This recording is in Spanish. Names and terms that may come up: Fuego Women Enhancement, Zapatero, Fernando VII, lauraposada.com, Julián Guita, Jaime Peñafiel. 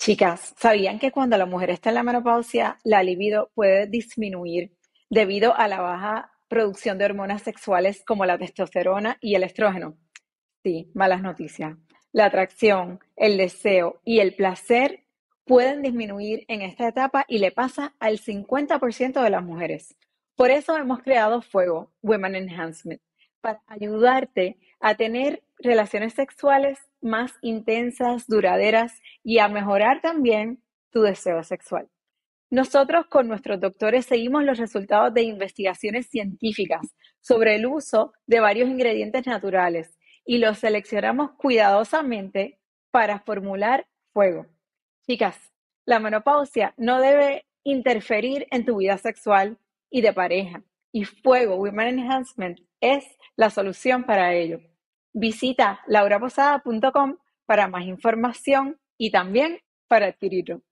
Chicas, ¿sabían que cuando la mujer está en la menopausia, la libido puede disminuir debido a la baja producción de hormonas sexuales como la testosterona y el estrógeno? Sí, malas noticias. La atracción, el deseo y el placer pueden disminuir en esta etapa y le pasa al 50% de las mujeres. Por eso hemos creado Fuego Women Enhancement, para ayudarte a tener relaciones sexuales más intensas, duraderas y a mejorar también tu deseo sexual. Nosotros con nuestros doctores seguimos los resultados de investigaciones científicas sobre el uso de varios ingredientes naturales y los seleccionamos cuidadosamente para formular Fuego. Chicas, la menopausia no debe interferir en tu vida sexual y de pareja, y Fuego Women Enhancement es la solución para ello. Visita lauraposada.com para más información y también para adquirirlo.